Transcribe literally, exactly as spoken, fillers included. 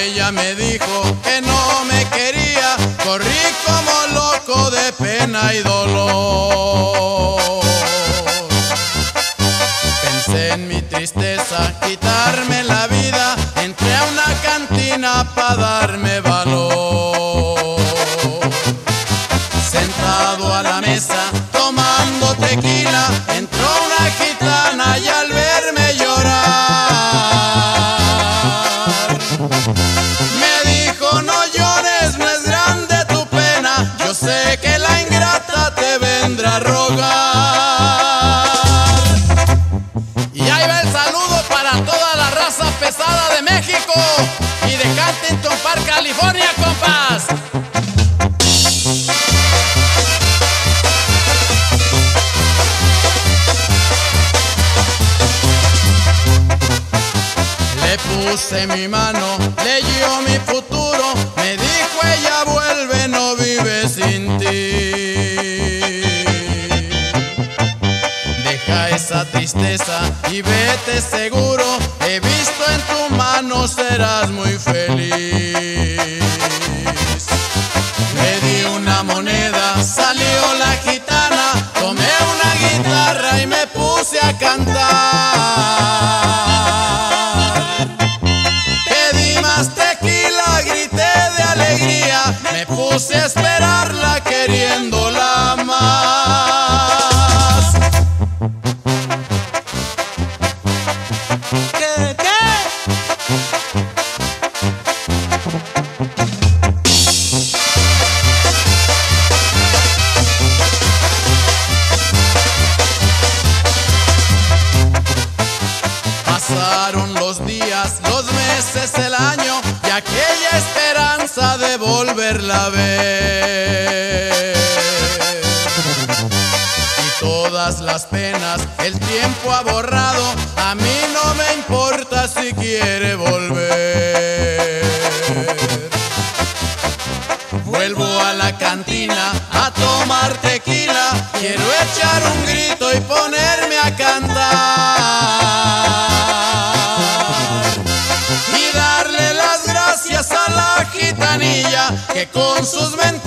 ella me dijo que no me quería, corrí como loco de pena y dolor. Pensé en mi tristeza, quitarme la vida, entré a una cantina para darme valor. Sentado a la mesa, tomando tequila, entró una gitana y al verme llorar me dijo: no llores, no es grande tu pena, yo sé que la ingrata te vendrá a rogar. Y ahí va el saludo para toda la raza pesada de México y de Huntington Park, California, compás. Puse mi mano, leyó mi futuro, me dijo ella: vuelve, no vive sin ti. Deja esa tristeza y vete seguro, he visto en tu mano serás muy feliz. Le di una moneda, salió la gitana, tomé una guitarra y me puse a cantar. Tequila, grité de alegría, me puse a esperarla queriéndola más. ¿Qué, qué? Pasaron los días, los meses, el año, y aquella esperanza de volverla a ver. Y todas las penas el tiempo ha borrado, a mí no me importa si quiere volver. Vuelvo a la cantina a tomar tequila, quiero echar un grito y ponerme a cantar. Y darle las gracias a la gitanilla que con sus mentiras